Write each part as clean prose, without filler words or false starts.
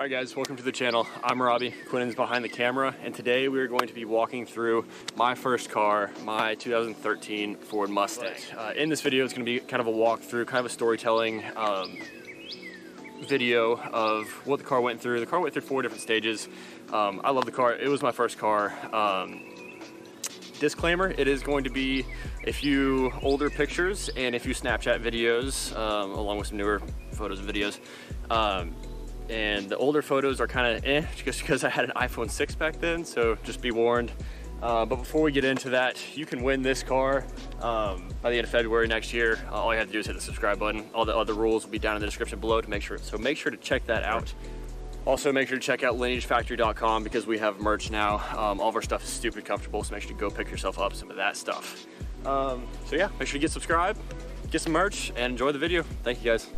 All right guys, welcome to the channel. I'm Robbie, Quinnan's behind the camera, and today we are going to be walking through my first car, my 2013 Ford Mustang. In this video, it's gonna be kind of a walkthrough, kind of a storytelling video of what the car went through. The car went through four different stages. I love the car, it was my first car. Disclaimer, it is going to be a few older pictures and a few Snapchat videos, along with some newer photos and videos. And the older photos are kind of just because I had an iPhone 6 back then, so just be warned. But before we get into that, you can win this car by the end of February next year. All you have to do is hit the subscribe button. All the other rules will be down in the description below to make sure. So make sure to check that out. Also make sure to check out lineagefactory.com because we have merch now. All of our stuff is stupid comfortable, so make sure to go pick yourself up some of that stuff. So yeah, make sure to get subscribed, get some merch, and enjoy the video. Thank you guys.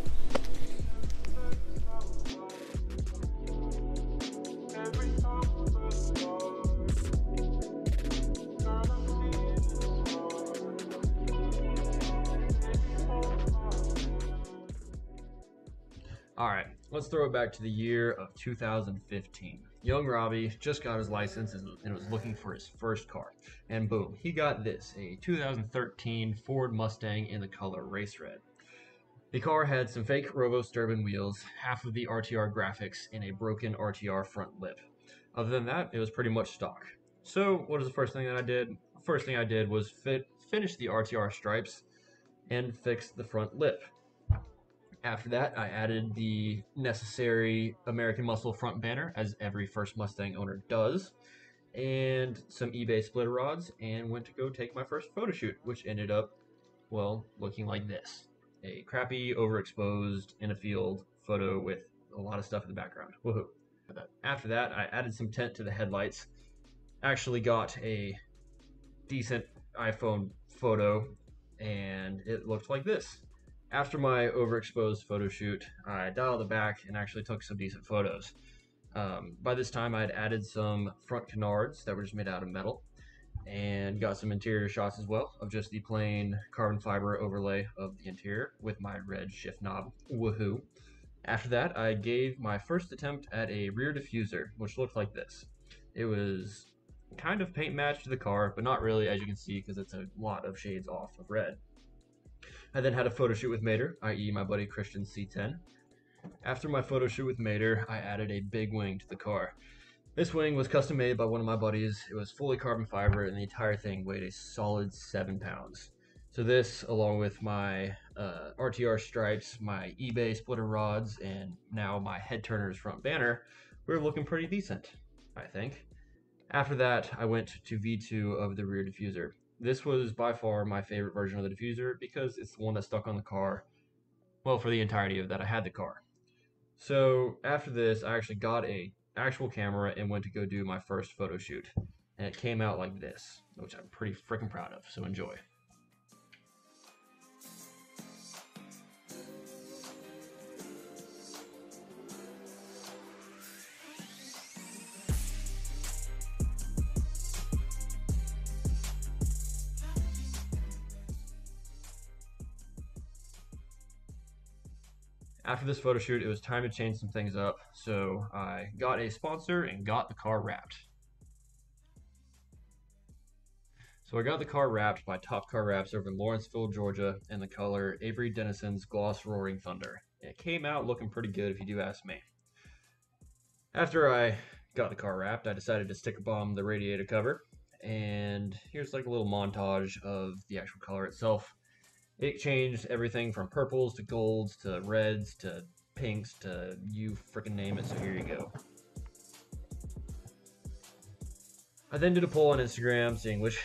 All right, let's throw it back to the year of 2015. Young Robbie just got his license and was looking for his first car. And boom, he got this, a 2013 Ford Mustang in the color race red. The car had some fake Robo Sturban wheels, half of the RTR graphics, and a broken RTR front lip. Other than that, it was pretty much stock. So what is the first thing that I did? The first thing I did was finish the RTR stripes and fix the front lip. After that, I added the necessary American Muscle front banner, as every first Mustang owner does, and some eBay splitter rods, and went to go take my first photo shoot, which ended up, well, looking like this. A crappy, overexposed, in a field photo with a lot of stuff in the background. Woohoo. After that, I added some tint to the headlights, actually got a decent iPhone photo, and it looked like this. After my overexposed photo shoot, I dialed it back and actually took some decent photos. By this time, I had added some front canards that were just made out of metal and got some interior shots as well of just the plain carbon fiber overlay of the interior with my red shift knob. Woohoo. After that, I gave my first attempt at a rear diffuser, which looked like this. It was kind of paint matched to the car, but not really, as you can see, because it's a lot of shades off of red. I then had a photo shoot with Mater, i.e. my buddy Christian C10. After my photo shoot with Mater, I added a big wing to the car. This wing was custom made by one of my buddies. It was fully carbon fiber and the entire thing weighed a solid 7 pounds. So this, along with my RTR stripes, my eBay splitter rods, and now my head turner's front banner, we're looking pretty decent, I think. After that, I went to V2 of the rear diffuser. This was by far my favorite version of the diffuser because it's the one that stuck on the car, well, for the entirety of that I had the car. So after this, I actually got an actual camera and went to go do my first photo shoot. And it came out like this, which I'm pretty freaking proud of, so enjoy. After this photo shoot, it was time to change some things up, so I got a sponsor and got the car wrapped. So I got the car wrapped by Top Car Wraps over in Lawrenceville, Georgia, in the color Avery Dennison's Gloss Roaring Thunder. It came out looking pretty good, if you do ask me. After I got the car wrapped, I decided to sticker bomb the radiator cover, and here's like a little montage of the actual color itself. It changed everything from purples to golds to reds to pinks to you freaking name it, so here you go. I then did a poll on Instagram seeing which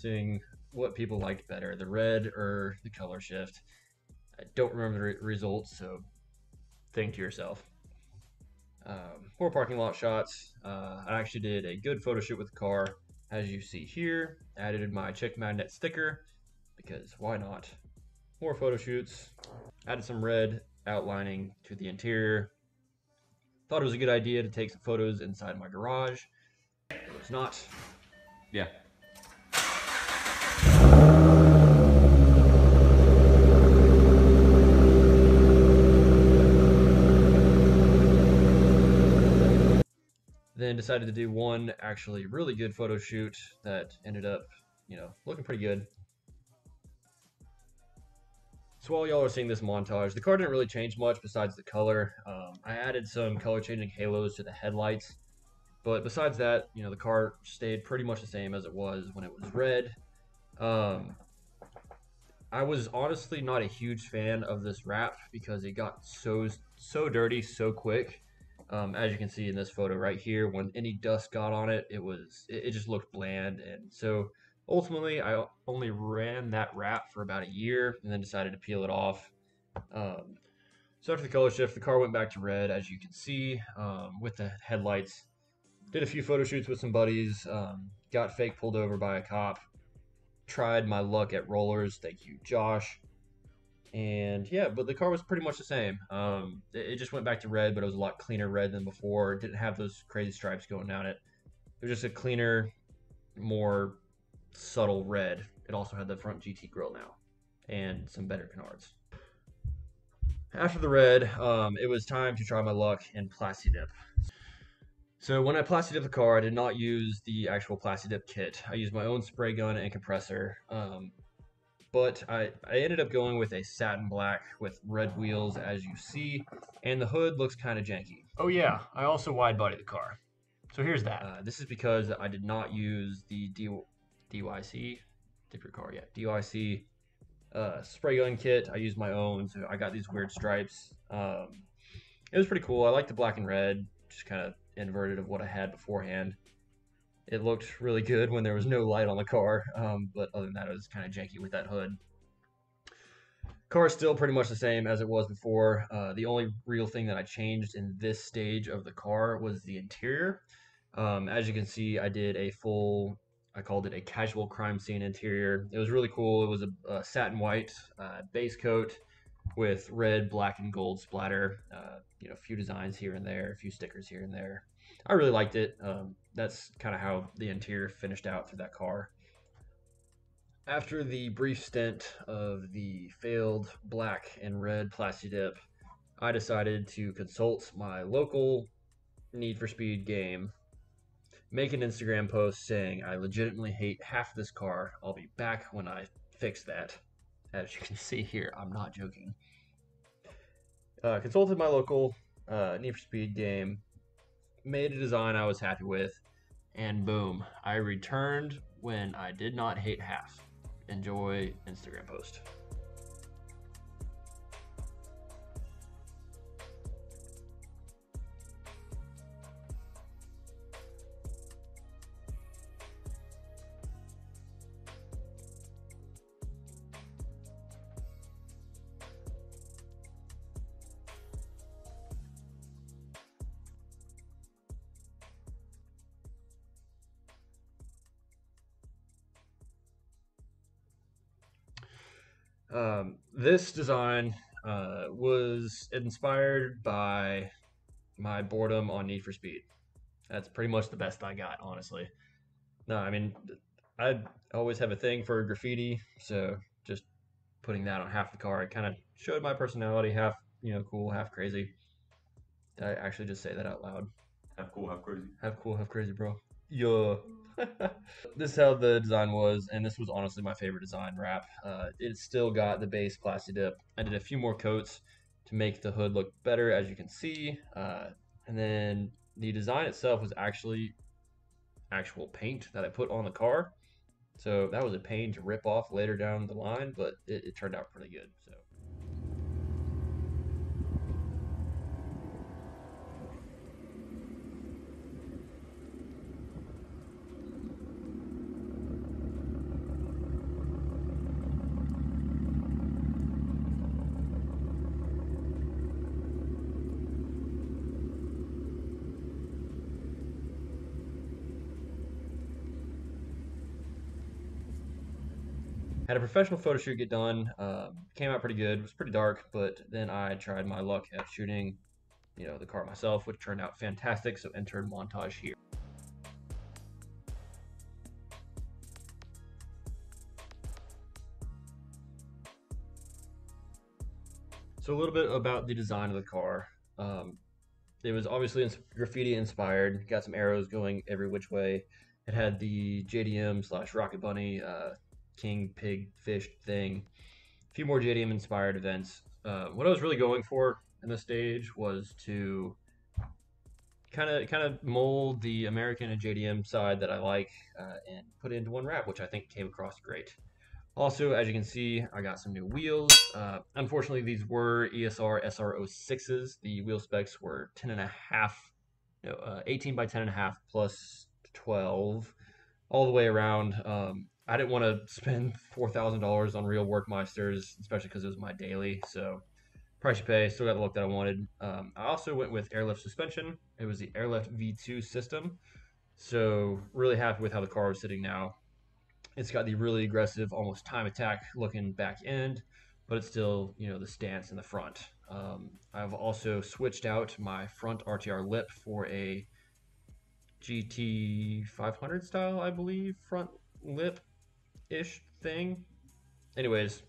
seeing what people liked better, the red or the color shift. I don't remember the results, so think to yourself. Poor parking lot shots. I actually did a good photo shoot with the car. As you see here, added my chick magnet sticker, because why not? More photo shoots, added some red outlining to the interior. Thought it was a good idea to take some photos inside my garage. It was not. Yeah. Then decided to do one actually really good photo shoot that ended up, you know, looking pretty good. So while y'all are seeing this montage, the car didn't really change much besides the color. I added some color changing halos to the headlights, but besides that, you know, the car stayed pretty much the same as it was when it was red. I was honestly not a huge fan of this wrap because it got so dirty so quick. As you can see in this photo right here, when any dust got on it, it just looked bland. And so ultimately I only ran that wrap for about a year and then decided to peel it off. So after the color shift, the car went back to red, as you can see, with the headlights. Did a few photo shoots with some buddies, got fake pulled over by a cop, tried my luck at rollers, thank you Josh, and yeah, but the car was pretty much the same. It just went back to red, but it was a lot cleaner red than before. It didn't have those crazy stripes going down it. It was just a cleaner, more subtle red. It also had the front GT grille now and some better canards. After the red, it was time to try my luck in Plasti Dip. So when I Plasti Dip the car, I did not use the actual Plasti Dip kit. I used my own spray gun and compressor. But I ended up going with a satin black with red wheels, as you see, and the hood looks kind of janky. Oh yeah, I also wide body the car. So here's that. This is because I did not use the DYC, dip your car, yeah, DYC spray gun kit. I used my own, so I got these weird stripes. It was pretty cool. I liked the black and red, just kind of inverted of what I had beforehand. It looked really good when there was no light on the car, but other than that, it was kind of janky with that hood. Car's still pretty much the same as it was before. The only real thing that I changed in this stage of the car was the interior. As you can see, I did a full, I called it a casual crime scene interior. It was really cool. It was a satin white base coat with red, black, and gold splatter. You know, a few designs here and there, a few stickers here and there. I really liked it. That's kind of how the interior finished out for that car. After the brief stint of the failed black and red Plasti Dip, I decided to consult my local Need for Speed game, make an Instagram post saying I legitimately hate half this car. I'll be back when I fix that. As you can see here, I'm not joking. Consulted my local Need for Speed game, made a design I was happy with, and boom, I returned when I did not hate half. Enjoy Instagram post. This design was inspired by my boredom on Need for Speed. That's pretty much the best I got, honestly. No, I mean, I always have a thing for graffiti, so just putting that on half the car, it kind of showed my personality, half, you know, cool, half crazy. Did I actually just say that out loud? Half cool, half crazy. Half cool, half crazy, bro. Yeah. This is how the design was, and this was honestly my favorite design wrap. It still got the base Plasti Dip. I did a few more coats to make the hood look better, as you can see, and then the design itself was actually actual paint that I put on the car, so that was a pain to rip off later down the line, but it turned out pretty good. So had a professional photo shoot get done, came out pretty good. It was pretty dark, but then I tried my luck at shooting, you know, the car myself, which turned out fantastic. So enter montage here. So a little bit about the design of the car. It was obviously graffiti inspired, got some arrows going every which way. It had the JDM / Rocket Bunny, king, pig, fish thing. A few more JDM inspired events. What I was really going for in this stage was to kind of mold the American and JDM side that I like and put it into one wrap, which I think came across great. Also, as you can see, I got some new wheels. Unfortunately, these were ESR SR06s. The wheel specs were 18 by 10.5 plus 12 all the way around. I didn't want to spend $4,000 on real Workmeisters, especially because it was my daily. So price you pay, still got the look that I wanted. I also went with Airlift suspension. It was the Airlift V2 system. So really happy with how the car is sitting now. It's got the really aggressive, almost time attack looking back end, but it's still, you know, the stance in the front. I've also switched out my front RTR lip for a GT500 style, I believe, front lip-ish thing. Anyways,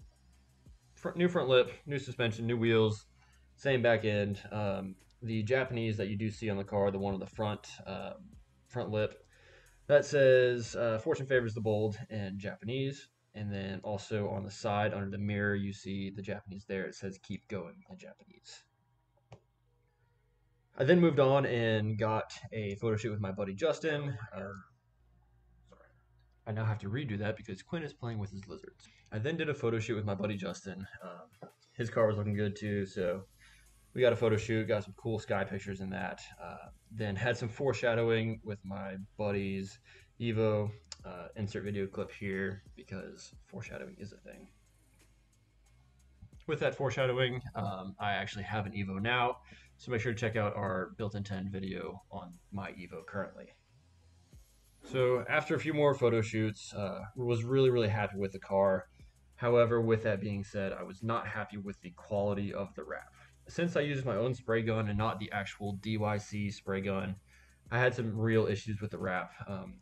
new front lip, new suspension, new wheels, same back end. The Japanese that you do see on the car, the one on the front, front lip, that says fortune favors the bold in Japanese. And then also on the side under the mirror, you see the Japanese there. It says keep going in Japanese. I then moved on and got a photo shoot with my buddy Justin. Sorry. I now have to redo that because Quinn is playing with his lizards. I then did a photo shoot with my buddy Justin. His car was looking good too, so we got a photo shoot, got some cool sky pictures in that. Then had some foreshadowing with my buddies, Evo. Insert video clip here because foreshadowing is a thing. With that foreshadowing, I actually have an Evo now, so make sure to check out our built-in 10 video on my Evo currently. So after a few more photo shoots, was really happy with the car. However, with that being said, I was not happy with the quality of the wrap. Since I used my own spray gun and not the actual DYC spray gun, I had some real issues with the wrap.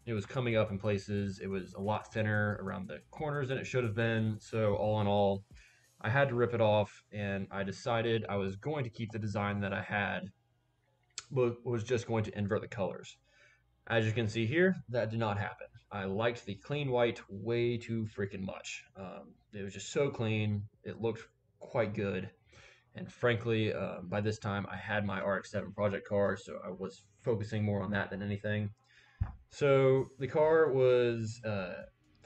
It was coming up in places. It was a lot thinner around the corners than it should have been. So all in all, I had to rip it off, and I decided I was going to keep the design that I had, but was just going to invert the colors. As you can see here, that did not happen. I liked the clean white way too freaking much. It was just so clean. It looked quite good. And frankly, by this time I had my RX-7 project car, so I was focusing more on that than anything. So the car was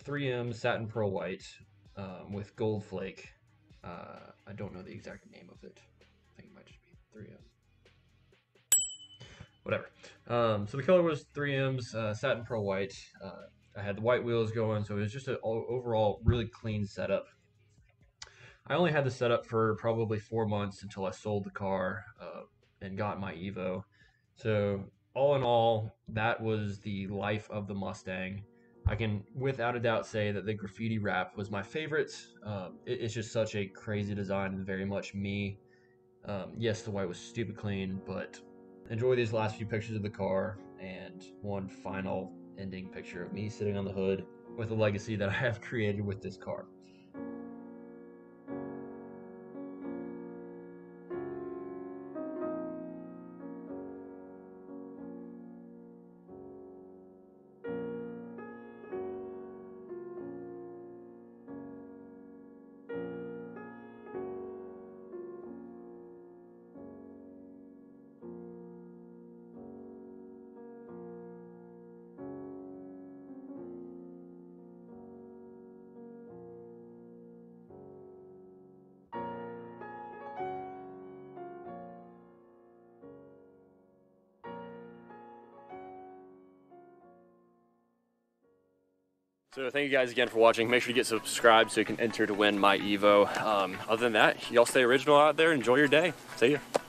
3M satin pearl white with gold flake. I don't know the exact name of it. I think it might just be 3M. Whatever. So the color was 3M's satin pearl white. I had the white wheels going, so it was just an overall really clean setup. I only had the setup for probably 4 months until I sold the car and got my Evo. So all in all, that was the life of the Mustang. I can without a doubt say that the graffiti wrap was my favorite. It's just such a crazy design and very much me. Yes, the white was stupid clean, but enjoy these last few pictures of the car and one final ending picture of me sitting on the hood with the legacy that I have created with this car. So thank you guys again for watching. Make sure to get subscribed so you can enter to win my Evo. Other than that, y'all stay original out there. Enjoy your day. See ya.